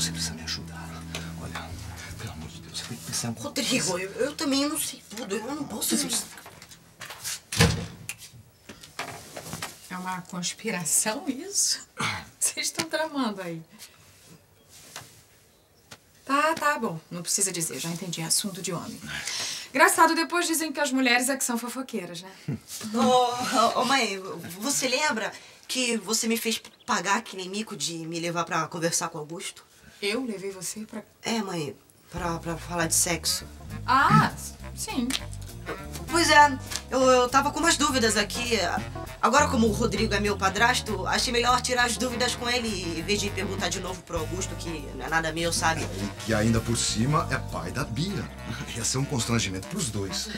Você precisa me ajudar. Olha, pelo amor de Deus, você tem que pensar... Rodrigo, eu também não sei tudo. Eu não posso... É uma conspiração isso? Vocês estão tramando aí. Tá bom. Não precisa dizer, já entendi. É assunto de homem. Engraçado, depois dizem que as mulheres é que são fofoqueiras, né? Ô, mãe, você lembra que você me fez pagar aquele mico de me levar pra conversar com o Augusto? Eu levei você pra... É, mãe, pra falar de sexo. Ah, sim. Pois é, eu tava com umas dúvidas aqui. Agora, como o Rodrigo é meu padrasto, achei melhor tirar as dúvidas com ele em vez de perguntar de novo pro Augusto, que não é nada meu, sabe? E que ainda por cima é pai da Bia. Ia ser um constrangimento pros dois.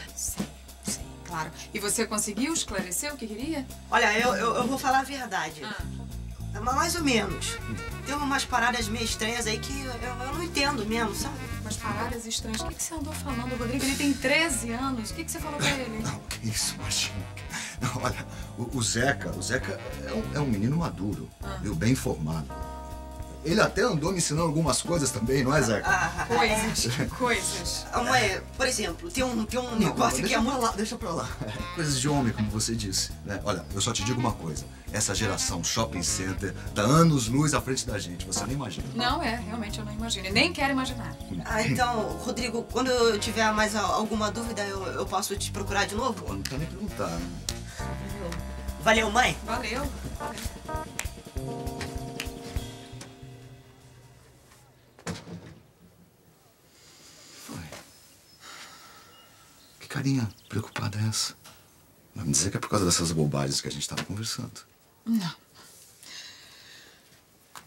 Sim, claro. E você conseguiu esclarecer o que queria? Olha, eu vou falar a verdade. Mais ou menos. Tem umas paradas meio estranhas aí que eu não entendo mesmo, sabe? Umas paradas estranhas. O que você andou falando, Rodrigo? Ele tem 13 anos. O que você falou pra ele? Não, que isso, imagina. Não, olha, o Zeca é um menino maduro, viu? Bem formado. Ele até andou me ensinando algumas coisas também, não é, Zeca? Coisas. Mãe, por exemplo, tem um negócio que é muito... Deixa pra lá. Coisas de homem, como você disse, né? Olha, eu só te digo uma coisa. Essa geração shopping center tá anos-luz à frente da gente. Você nem imagina. Não, realmente eu não imagino. Eu nem quero imaginar. Então, Rodrigo, quando eu tiver mais alguma dúvida, eu posso te procurar de novo? Não tá nem perguntando. Valeu, mãe. Valeu. Que carinha preocupada é essa? Vai me dizer que é por causa dessas bobagens que a gente estava conversando? Não.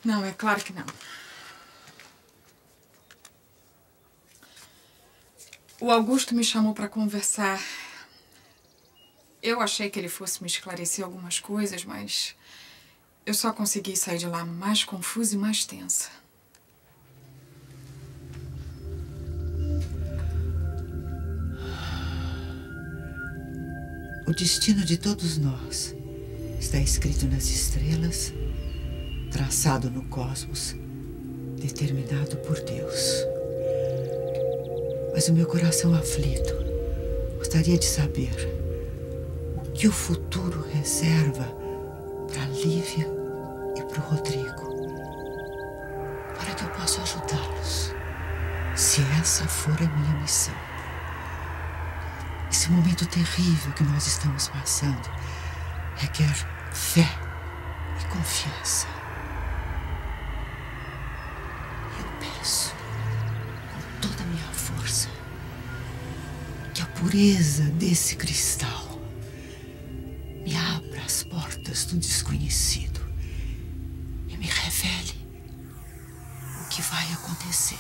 Não, é claro que não. O Augusto me chamou para conversar. Eu achei que ele fosse me esclarecer algumas coisas, mas... eu só consegui sair de lá mais confusa e mais tensa. O destino de todos nós está escrito nas estrelas, traçado no cosmos, determinado por Deus. Mas o meu coração aflito gostaria de saber o que o futuro reserva para Lívia e para o Rodrigo, para que eu possa ajudá-los, se essa for a minha missão. Esse momento terrível que nós estamos passando requer fé e confiança. Eu peço, com toda a minha força, que a pureza desse cristal me abra as portas do desconhecido e me revele o que vai acontecer.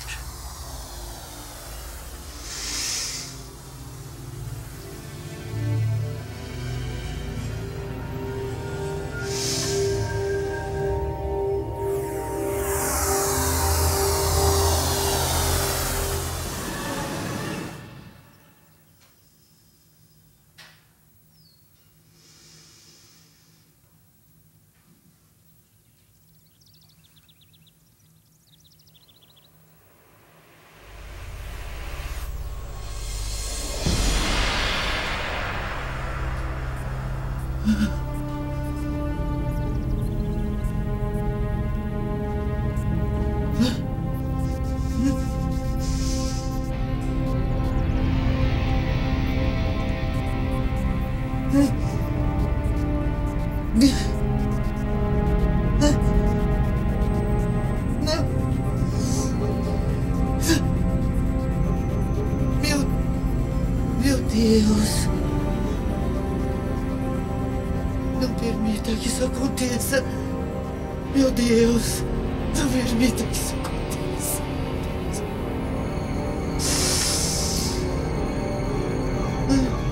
Deus, não permita que isso aconteça. Meu Deus, não permita que isso aconteça.